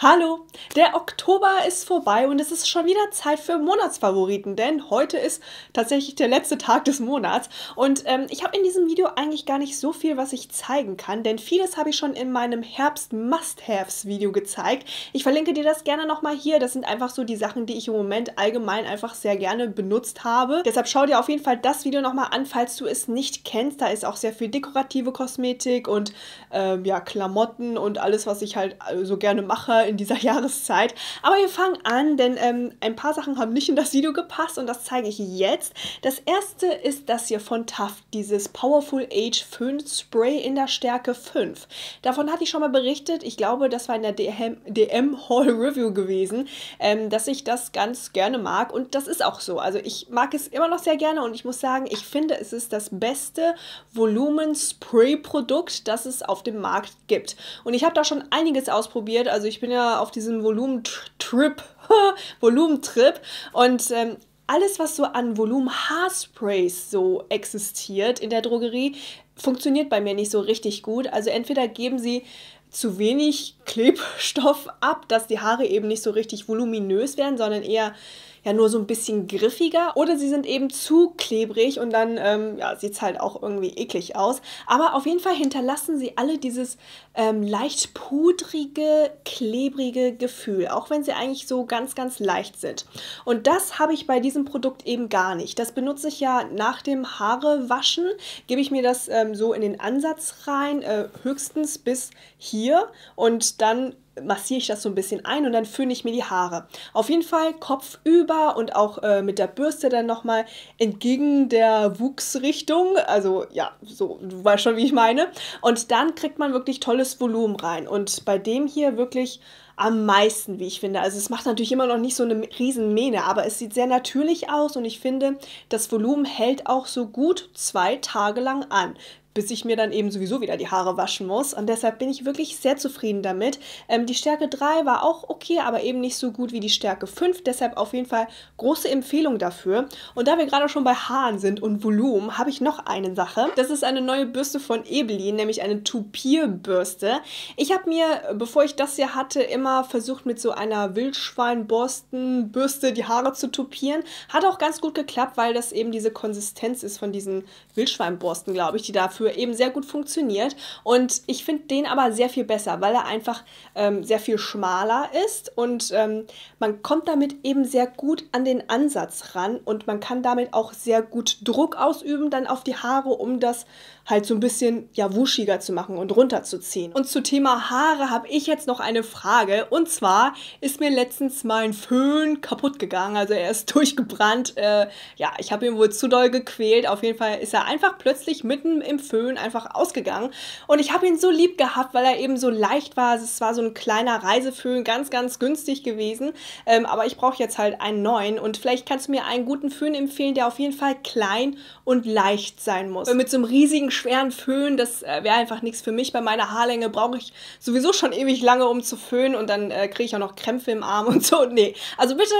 Hallo, der Oktober ist vorbei und es ist schon wieder Zeit für Monatsfavoriten, denn heute ist tatsächlich der letzte Tag des Monats und ich habe in diesem Video eigentlich gar nicht so viel, was ich zeigen kann, denn vieles habe ich schon in meinem Herbst-Must-Haves-Video gezeigt. Ich verlinke dir das gerne nochmal hier, das sind einfach so die Sachen, die ich im Moment allgemein einfach sehr gerne benutzt habe. Deshalb schau dir auf jeden Fall das Video nochmal an, falls du es nicht kennst, da ist auch sehr viel dekorative Kosmetik und ja, Klamotten und alles, was ich halt so gerne mache in dieser Jahreszeit. Aber wir fangen an, denn ein paar Sachen haben nicht in das Video gepasst und das zeige ich jetzt. Das erste ist das hier von TAFT, dieses Powerful Age Föhnspray in der Stärke 5. Davon hatte ich schon mal berichtet, ich glaube, das war in der DM Haul Review gewesen, dass ich das ganz gerne mag und das ist auch so. Also ich mag es immer noch sehr gerne und ich muss sagen, ich finde, es ist das beste Volumen-Spray-Produkt, das es auf dem Markt gibt. Und ich habe da schon einiges ausprobiert, also ich bin ja auf diesem Volumentrip und alles, was so an Volumen-Haarsprays so existiert in der Drogerie, funktioniert bei mir nicht so richtig gut. Also entweder geben sie zu wenig Klebstoff ab, dass die Haare eben nicht so richtig voluminös werden, sondern eher ja nur so ein bisschen griffiger, oder sie sind eben zu klebrig und dann ja, sieht es halt auch irgendwie eklig aus. Aber auf jeden Fall hinterlassen sie alle dieses leicht pudrige, klebrige Gefühl, auch wenn sie eigentlich so ganz, ganz leicht sind. Und das habe ich bei diesem Produkt eben gar nicht. Das benutze ich ja nach dem Haarewaschen, gebe ich mir das so in den Ansatz rein, höchstens bis hier und dann massiere ich das so ein bisschen ein und dann föhne ich mir die Haare. Auf jeden Fall kopfüber und auch mit der Bürste dann nochmal entgegen der Wuchsrichtung. Also ja, so, du weißt schon, wie ich meine. Und dann kriegt man wirklich tolles Volumen rein. Und bei dem hier wirklich am meisten, wie ich finde. Also es macht natürlich immer noch nicht so eine riesen Mähne, aber es sieht sehr natürlich aus und ich finde, das Volumen hält auch so gut 2 Tage lang an, bis ich mir dann eben sowieso wieder die Haare waschen muss. Und deshalb bin ich wirklich sehr zufrieden damit. Die Stärke 3 war auch okay, aber eben nicht so gut wie die Stärke 5. Deshalb auf jeden Fall große Empfehlung dafür. Und da wir gerade schon bei Haaren sind und Volumen, habe ich noch eine Sache. Das ist eine neue Bürste von Ebelin, nämlich eine Toupier-Bürste. Ich habe mir, bevor ich das hier hatte, immer versucht, mit so einer Wildschweinborstenbürste die Haare zu toupieren. Hat auch ganz gut geklappt, weil das eben diese Konsistenz ist von diesen Wildschweinborsten, glaube ich, die dafür eben sehr gut funktioniert. Und ich finde den aber sehr viel besser, weil er einfach sehr viel schmaler ist und man kommt damit eben sehr gut an den Ansatz ran und man kann damit auch sehr gut Druck ausüben dann auf die Haare, um das halt so ein bisschen ja wuschiger zu machen und runterzuziehen. Und zu Thema Haare habe ich jetzt noch eine Frage und zwar ist mir letztens mein Föhn kaputt gegangen, also er ist durchgebrannt. Ja, ich habe ihn wohl zu doll gequält. Auf jeden Fall ist er einfach plötzlich mitten im Föhn einfach ausgegangen und ich habe ihn so lieb gehabt, weil er eben so leicht war. Es war so ein kleiner Reiseföhn, ganz, ganz günstig gewesen, aber ich brauche jetzt halt einen neuen und vielleicht kannst du mir einen guten Föhn empfehlen, der auf jeden Fall klein und leicht sein muss. Weil mit so einem riesigen, schweren Föhn, das wäre einfach nichts für mich. Bei meiner Haarlänge brauche ich sowieso schon ewig lange, um zu föhnen und dann kriege ich auch noch Krämpfe im Arm und so. Nee, also bitte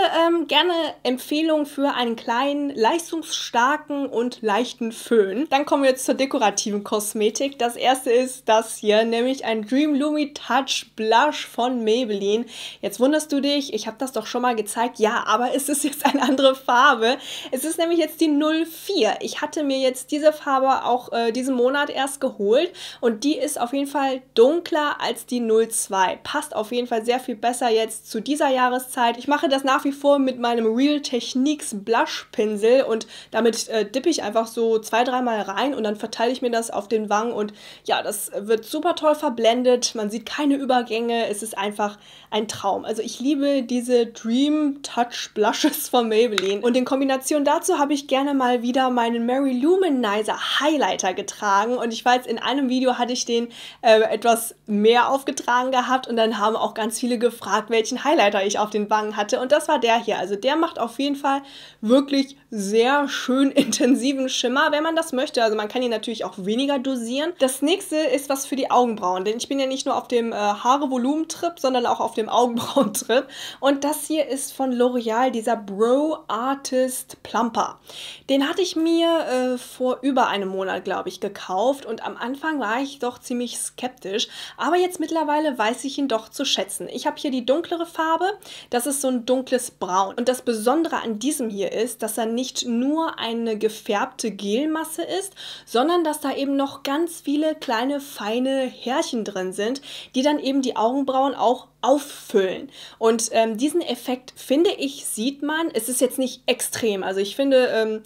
gerne Empfehlung für einen kleinen, leistungsstarken und leichten Föhn. Dann kommen wir jetzt zur Dekoration. Kosmetik. Das erste ist das hier, nämlich ein Dream Lumi Touch Blush von Maybelline. Jetzt wunderst du dich, ich habe das doch schon mal gezeigt. Ja, aber es ist jetzt eine andere Farbe. Es ist nämlich jetzt die 04. Ich hatte mir jetzt diese Farbe auch diesen Monat erst geholt und die ist auf jeden Fall dunkler als die 02. Passt auf jeden Fall sehr viel besser jetzt zu dieser Jahreszeit. Ich mache das nach wie vor mit meinem Real Techniques Blush Pinsel und damit dippe ich einfach so 2-3 Mal rein und dann verteile ich mir das auf den Wangen und ja, das wird super toll verblendet, man sieht keine Übergänge, es ist einfach ein Traum. Also ich liebe diese Dream Touch Blushes von Maybelline und in Kombination dazu habe ich gerne mal wieder meinen Mary Luminizer Highlighter getragen und ich weiß, in einem Video hatte ich den etwas mehr aufgetragen gehabt und dann haben auch ganz viele gefragt, welchen Highlighter ich auf den Wangen hatte und das war der hier. Also der macht auf jeden Fall wirklich sehr schön intensiven Schimmer, wenn man das möchte. Also man kann ihn natürlich auch weniger dosieren. Das nächste ist was für die Augenbrauen, denn ich bin ja nicht nur auf dem Haare-Volumen-Trip, sondern auch auf dem Augenbrauen-Trip. Und das hier ist von L'Oreal, dieser Brow Artist Plumper. Den hatte ich mir vor über einem Monat, glaube ich, gekauft und am Anfang war ich doch ziemlich skeptisch, aber jetzt mittlerweile weiß ich ihn doch zu schätzen. Ich habe hier die dunklere Farbe, das ist so ein dunkles Braun. Und das Besondere an diesem hier ist, dass er nicht nur eine gefärbte Gelmasse ist, sondern dass da eben noch ganz viele kleine, feine Härchen drin sind, die dann eben die Augenbrauen auch auffüllen. Und diesen Effekt, finde ich, sieht man. Es ist jetzt nicht extrem, also ich finde,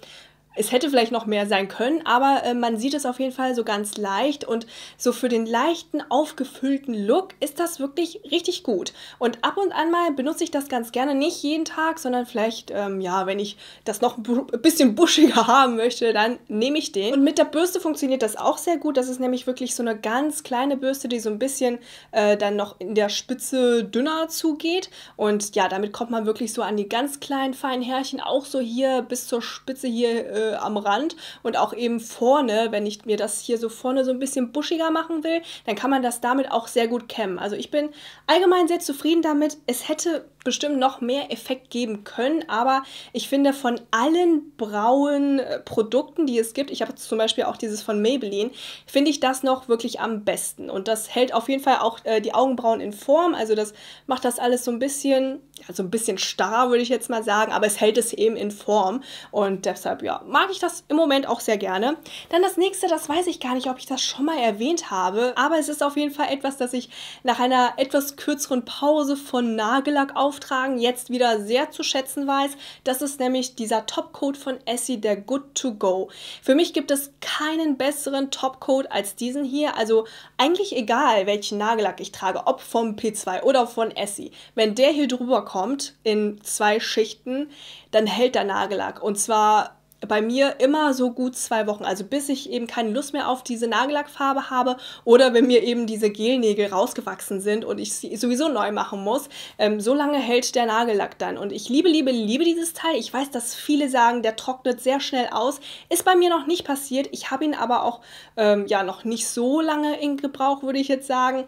es hätte vielleicht noch mehr sein können, aber man sieht es auf jeden Fall so ganz leicht und so für den leichten, aufgefüllten Look ist das wirklich richtig gut. Und ab und an mal benutze ich das ganz gerne, nicht jeden Tag, sondern vielleicht, ja, wenn ich das noch ein bisschen buschiger haben möchte, dann nehme ich den. Und mit der Bürste funktioniert das auch sehr gut, das ist nämlich wirklich so eine ganz kleine Bürste, die so ein bisschen dann noch in der Spitze dünner zugeht. Und ja, damit kommt man wirklich so an die ganz kleinen, feinen Härchen, auch so hier bis zur Spitze hier am Rand und auch eben vorne, wenn ich mir das hier so vorne so ein bisschen buschiger machen will, dann kann man das damit auch sehr gut kämmen. Also ich bin allgemein sehr zufrieden damit. Es hätte bestimmt noch mehr Effekt geben können, aber ich finde von allen Brauenprodukten, die es gibt, ich habe jetzt zum Beispiel auch dieses von Maybelline, finde ich das noch wirklich am besten und das hält auf jeden Fall auch die Augenbrauen in Form, also das macht das alles so ein bisschen, ja, so ein bisschen starr, würde ich jetzt mal sagen, aber es hält es eben in Form und deshalb, ja, mag ich das im Moment auch sehr gerne. Dann das nächste, das weiß ich gar nicht, ob ich das schon mal erwähnt habe, aber es ist auf jeden Fall etwas, das ich nach einer etwas kürzeren Pause von Nagellack auf jetzt wieder sehr zu schätzen weiß. Das ist nämlich dieser Topcoat von Essie, der Good2Go. Für mich gibt es keinen besseren Topcoat als diesen hier. Also eigentlich egal, welchen Nagellack ich trage, ob vom P2 oder von Essie. Wenn der hier drüber kommt in 2 Schichten, dann hält der Nagellack. Und zwar bei mir immer so gut 2 Wochen, also bis ich eben keine Lust mehr auf diese Nagellackfarbe habe oder wenn mir eben diese Gelnägel rausgewachsen sind und ich sie sowieso neu machen muss, so lange hält der Nagellack dann. Und ich liebe, liebe, liebe dieses Teil. Ich weiß, dass viele sagen, der trocknet sehr schnell aus. Ist bei mir noch nicht passiert. Ich habe ihn aber auch ja noch nicht so lange in Gebrauch, würde ich jetzt sagen.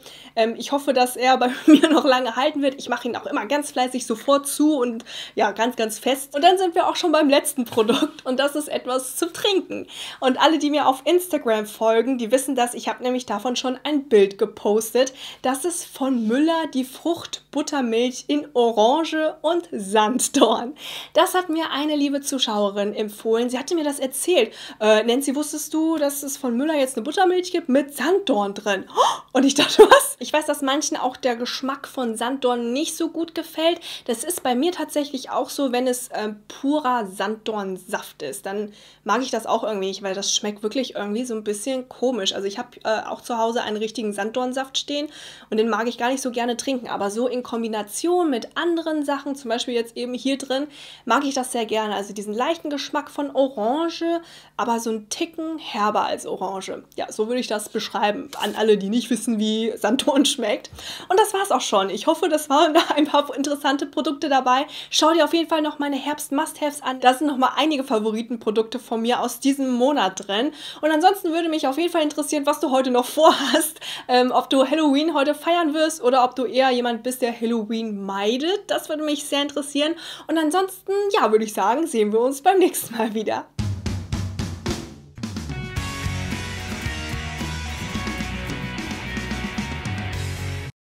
Ich hoffe, dass er bei mir noch lange halten wird. Ich mache ihn auch immer ganz fleißig sofort zu und ja, ganz, ganz fest. Und dann sind wir auch schon beim letzten Produkt und das ist etwas zum Trinken. Und alle, die mir auf Instagram folgen, die wissen das. Ich habe nämlich davon schon ein Bild gepostet. Das ist von Müller die Fruchtbuttermilch in Orange und Sanddorn. Das hat mir eine liebe Zuschauerin empfohlen. Sie hatte mir das erzählt. Nancy, wusstest du, dass es von Müller jetzt eine Buttermilch gibt mit Sanddorn drin? Und ich dachte, was? Ich weiß, dass manchen auch der Geschmack von Sanddorn nicht so gut gefällt. Das ist bei mir tatsächlich auch so, wenn es purer Sanddornsaft ist. Dann mag ich das auch irgendwie nicht, weil das schmeckt wirklich irgendwie so ein bisschen komisch. Also ich habe auch zu Hause einen richtigen Sanddornsaft stehen und den mag ich gar nicht so gerne trinken, aber so in Kombination mit anderen Sachen, zum Beispiel jetzt eben hier drin, mag ich das sehr gerne. Also diesen leichten Geschmack von Orange, aber so einen Ticken herber als Orange. Ja, so würde ich das beschreiben, an alle, die nicht wissen, wie Sanddorn schmeckt. Und das war es auch schon. Ich hoffe, das waren da ein paar interessante Produkte dabei. Schau dir auf jeden Fall noch meine Herbst-Must-Haves an. Da sind noch mal einige Favoriten-Produkte von mir aus diesem Monat drin. Und ansonsten würde mich auf jeden Fall interessieren, was du heute noch vorhast. Ob du Halloween heute feiern wirst oder ob du eher jemand bist, der Halloween meidet. Das würde mich sehr interessieren. Und ansonsten, ja, würde ich sagen, sehen wir uns beim nächsten Mal wieder.